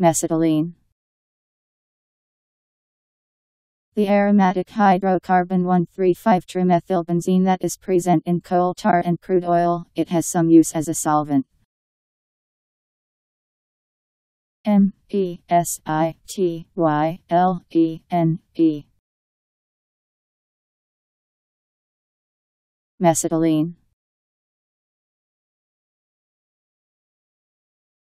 Mescaline. The aromatic hydrocarbon 1,3,5-trimethylbenzene that is present in coal tar and crude oil, it has some use as a solvent. Mescaline.